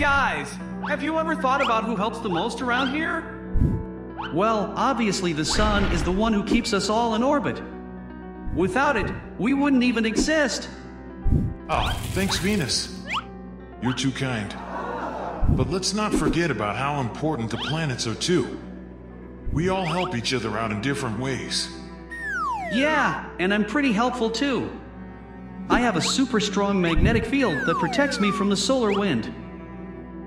guys! Have you ever thought about who helps the most around here? Well, obviously the sun is the one who keeps us all in orbit. Without it, we wouldn't even exist. Oh, thanks, Venus. You're too kind. But let's not forget about how important the planets are too. We all help each other out in different ways. Yeah, and I'm pretty helpful too. I have a super strong magnetic field that protects me from the solar wind.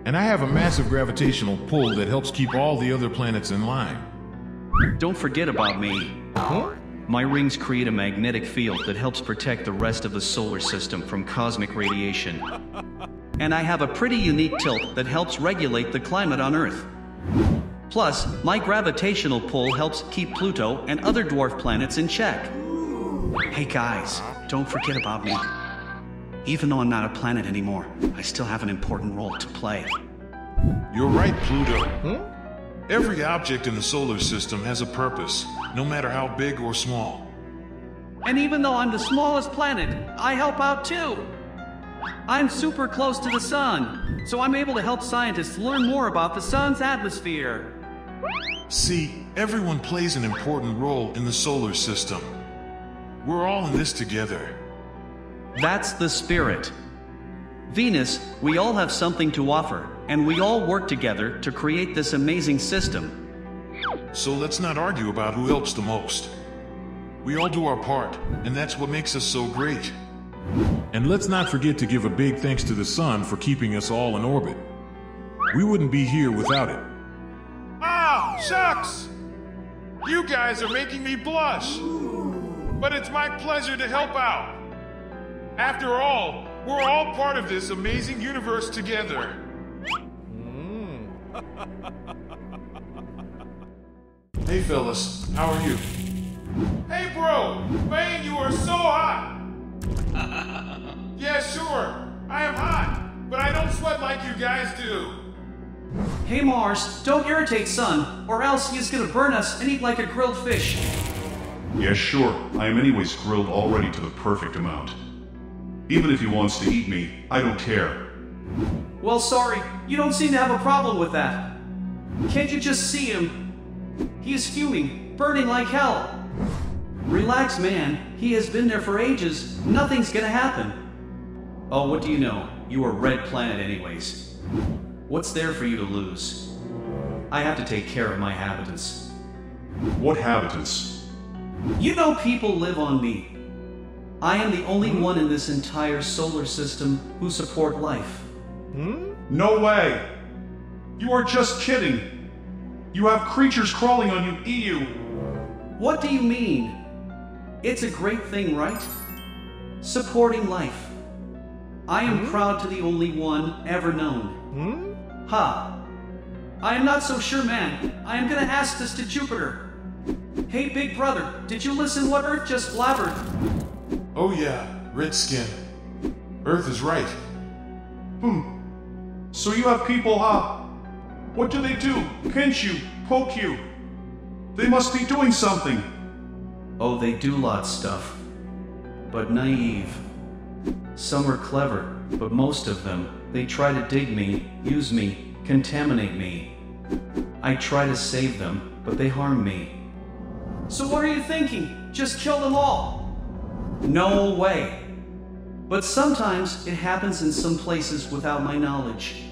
And I have a massive gravitational pull that helps keep all the other planets in line. Don't forget about me. Huh? My rings create a magnetic field that helps protect the rest of the solar system from cosmic radiation. And I have a pretty unique tilt that helps regulate the climate on Earth. Plus, my gravitational pull helps keep Pluto and other dwarf planets in check. Hey guys, don't forget about me. Even though I'm not a planet anymore, I still have an important role to play. You're right, Pluto. Hmm? Every object in the solar system has a purpose, no matter how big or small. And even though I'm the smallest planet, I help out too. I'm super close to the sun, so I'm able to help scientists learn more about the sun's atmosphere. See, everyone plays an important role in the solar system. We're all in this together. That's the spirit. Venus, we all have something to offer, and we all work together to create this amazing system. So let's not argue about who helps the most. We all do our part, and that's what makes us so great. And let's not forget to give a big thanks to the sun for keeping us all in orbit. We wouldn't be here without it. Ah, shucks! You guys are making me blush! But it's my pleasure to help out. After all, we're all part of this amazing universe together. Hey fellas, how are you? Hey bro, man, you are so hot! Yeah, sure, I am hot, but I don't sweat like you guys do. Hey Mars, don't irritate Sun, or else he is gonna burn us and eat like a grilled fish. Yeah, sure, I am anyways grilled already to the perfect amount. Even if he wants to eat me, I don't care. Well, sorry, you don't seem to have a problem with that. Can't you just see him? He is fuming, burning like hell. Relax, man. He has been there for ages. Nothing's gonna happen. Oh, what do you know? You are Red Planet anyways. What's there for you to lose? I have to take care of my habitants. What habitants? You know people live on me. I am the only one in this entire solar system who support life. Hmm? No way! You are just kidding! You have creatures crawling on you, eat you! What do you mean? It's a great thing, right? Supporting life. I am proud to be the only one ever known. Hmm? Ha! I am not so sure, man. I am gonna ask this to Jupiter. Hey, big brother, did you listen what Earth just blabbered? Oh yeah, Redskin. Earth is right. So you have people, huh? What do they do? Pinch you, poke you. They must be doing something. Oh, they do lots of stuff. But naive. Some are clever, but most of them, they try to dig me, use me, contaminate me. I try to save them, but they harm me. So what are you thinking? Just kill them all? No way. But sometimes it happens in some places without my knowledge.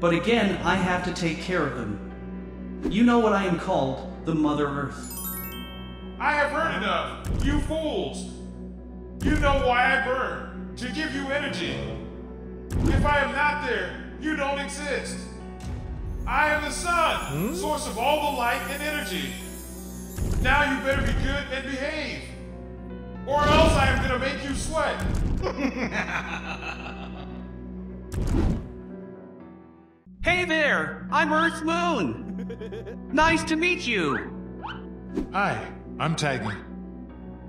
But again, I have to take care of them. You know what I am called? The Mother Earth. I have heard enough, you fools! You know why I burn, to give you energy. If I am not there, you don't exist. I am the sun, source of all the light and energy. Now you better be good and behave, or else I am gonna make you sweat. Hey there, I'm Earth's Moon. Nice to meet you! Hi, I'm Titan.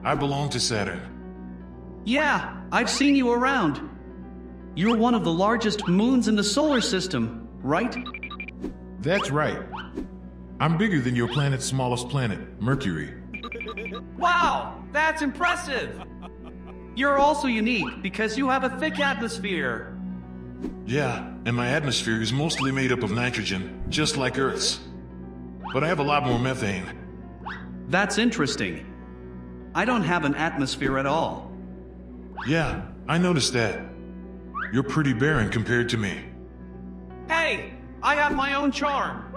I belong to Saturn. Yeah, I've seen you around. You're one of the largest moons in the solar system, right? That's right. I'm bigger than your planet's smallest planet, Mercury. Wow, that's impressive! You're also unique because you have a thick atmosphere. Yeah, and my atmosphere is mostly made up of nitrogen, just like Earth's. But I have a lot more methane. That's interesting. I don't have an atmosphere at all. Yeah, I noticed that. You're pretty barren compared to me. Hey, I have my own charm.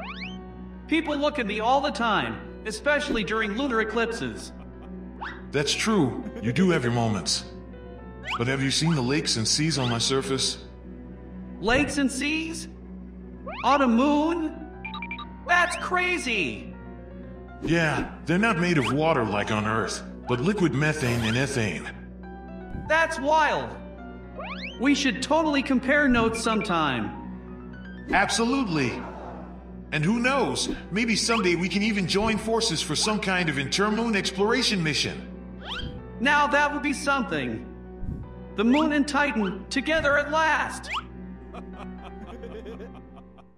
People look at me all the time, especially during lunar eclipses. That's true. You do have your moments. But have you seen the lakes and seas on my surface? Lakes and seas? On a moon? That's crazy! Yeah, they're not made of water like on Earth, but liquid methane and ethane. That's wild! We should totally compare notes sometime. Absolutely! And who knows, maybe someday we can even join forces for some kind of intermoon exploration mission. Now that would be something. The moon and Titan together at last!